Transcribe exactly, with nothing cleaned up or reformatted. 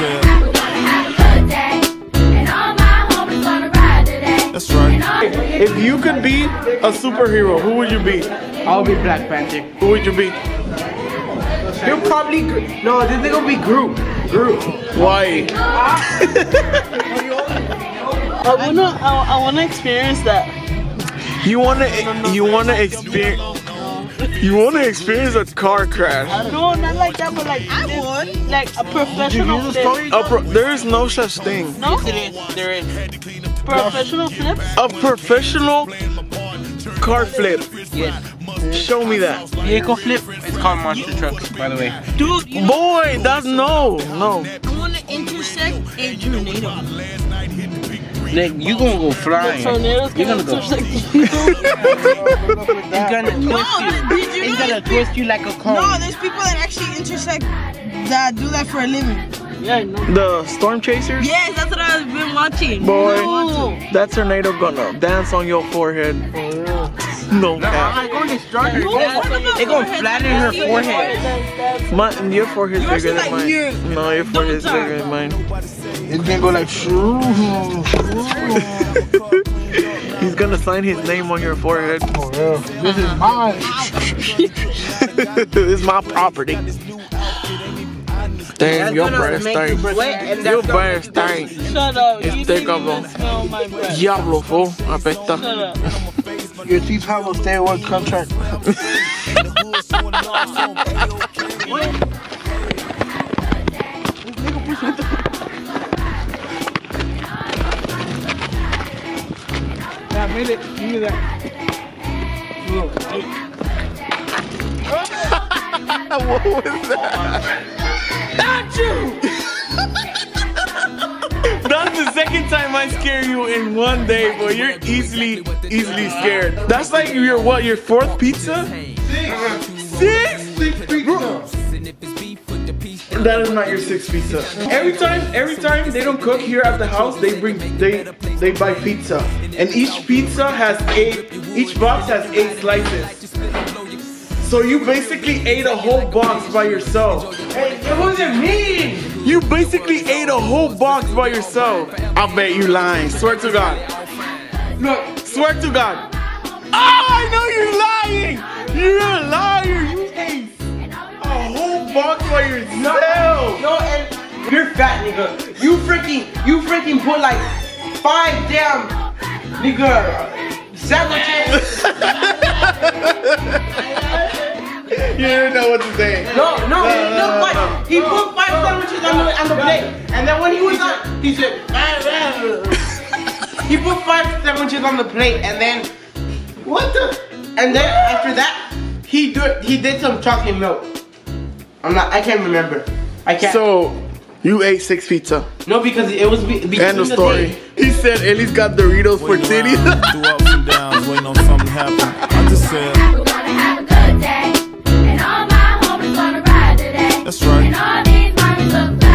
yourself. I'm gonna have a good day, and all my homies gonna ride today. That's right. If you could be a superhero, who would you be? I'll be Black Panther. Who would you be? You'll probably no. This thing will be Groot. Groot. Why? I wanna. I, I wanna experience that. You wanna. You wanna experience. You wanna experience a car crash? No, not like that, but like I would. Like a professional flip. A pro there is no such thing. No, there is. There is. Professional flip. A professional car flip. Yes. Show me that. Vehicle flip. It's called monster trucks, by the way. Dude, you boy, that's no, no. You wanna intersect a tornado? Like you gonna go flying? Tornadoes you're gonna go. It's gonna twist no, you. you it's gonna twist you like a cone. No, there's people that actually intersect that do that for a living. Yeah, no. The storm chasers? Yes, that's what I've been watching. Boy, no. That tornado gonna dance on your forehead. No, no I'm going to strike her. They're going to flatten her forehead. My, your forehead's Yours bigger than like mine. You. No, your forehead's bigger than mine. It's going to go like shoo. He's going to sign his name on your forehead. Oh, yeah. This is mine. This is my property. Damn, your breath stinks. Your breath stinks. Shut up. It's thick of them. Diablo, fool. I bet that. Your teeth have a stay work contract. That made it. Give me that. What was that? Not you! That's the second time I scare you in one day, boy. You're easily. Easily scared. That's like your what? Your fourth pizza? Six. Six. Six pizza. That is not your sixth pizza. Every time, every time they don't cook here at the house, they bring they they buy pizza, and each pizza has eight. Each box has eight slices. So you basically ate a whole box by yourself. Hey, it wasn't me. You basically ate a whole box by yourself. I bet you lying. Swear to God. Look, swear to God. Oh, I know you're lying. You're a liar. You ate a whole box by yourself. No, and you're fat, nigga. You freaking, you freaking put like five damn, nigga, sandwiches. You didn't know what to say. No, no, no, no, no, no. He put five sandwiches on the on the plate, and then when he was done, he said. He put five sandwiches on the plate, and then what the? And then after that, he did he did some chocolate milk. I'm not. I can't remember. I can't. So you ate six pizza? No, because it was be, be end of story. Day. He said Ellie's got Doritos for titties. Two ups and downs, waiting on something to happen. I just said. I'm gonna have a good day, and all my homies gonna ride today. That's right. And all these mommies look.